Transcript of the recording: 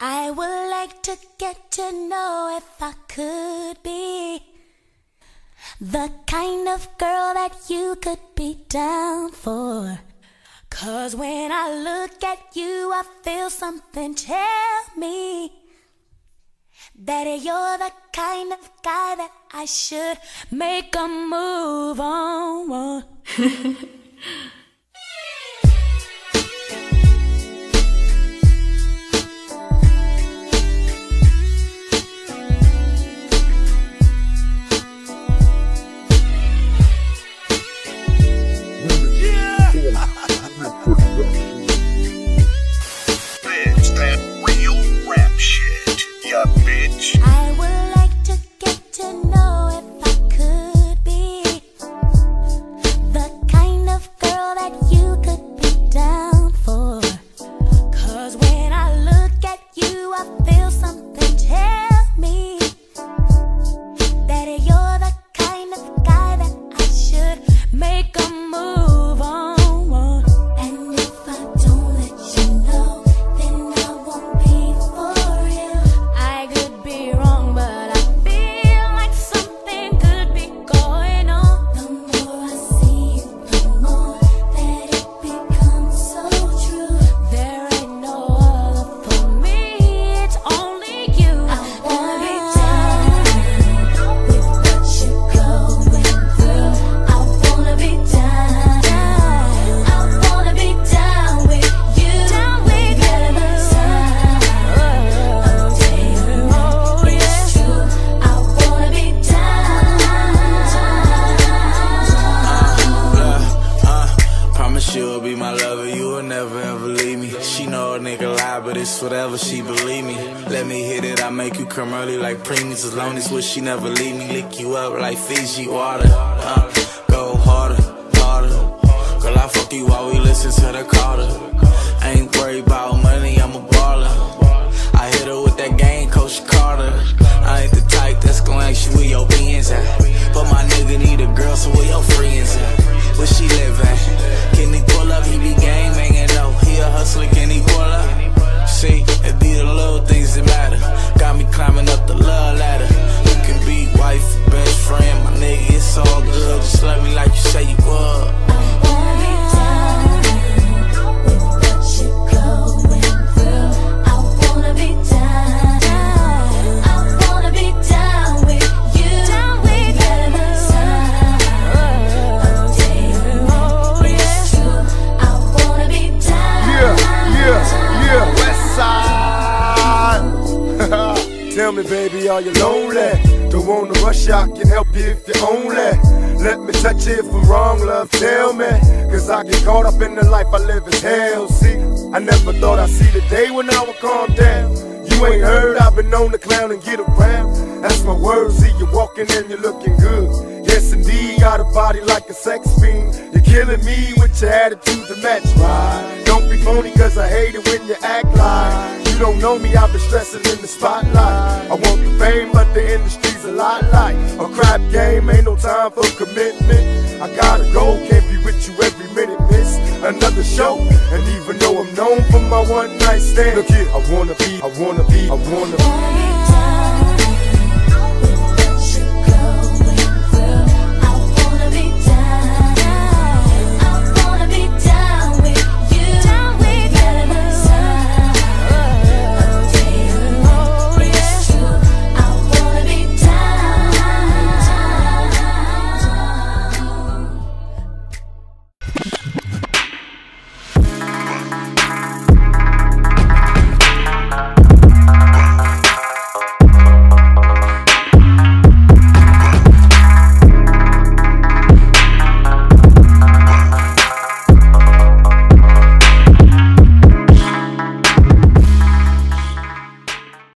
I would like to get to know if I could be the kind of girl that you could be down for. 'Cause when I look at you, I feel something tell me that you're the kind of guy that I should make a move on. She'll be my lover, you will never ever leave me. She know a nigga lie, but it's whatever, she believe me. Let me hit it, I make you come early like premiums. As long as wish she never leave me, lick you up like Fiji water. Go harder, harder. Girl, I fuck you while we listen to the Carter. Ain't worried about money, I'm a baller. I hit her with that game, Coach Carter. I ain't the type that's gon' ask you where your beans at, but my nigga need a girl, so where your friends at? Where she live at? Can he pull up? He be game hanging though. He a hustler, can he pull up? See, it be the little things that matter. Got me climbing up the love ladder. You can be wife, best friend, my nigga, it's all good. Just love me like you say you would. Tell me, baby, are you lonely? Don't want to rush, I can help you if you only let me touch you. If I'm wrong, love, tell me, 'cause I get caught up in the life I live as hell. See, I never thought I'd see the day when I would calm down. You ain't heard, I've been on the clown and get around. That's my word, see you walking and you're looking good. Yes, indeed, got a body like a sex fiend. You're killing me with your attitude to match, right? Don't be phony, 'cause I hate it when you act like you don't know me, I've been stressing in the spotlight. I want the fame, but the industry's a lot like a crap game, ain't no time for commitment. I gotta go, can't be with you every minute, miss another show. And even though I'm known for my one night stand, look here, I wanna be, I wanna be, I wanna be.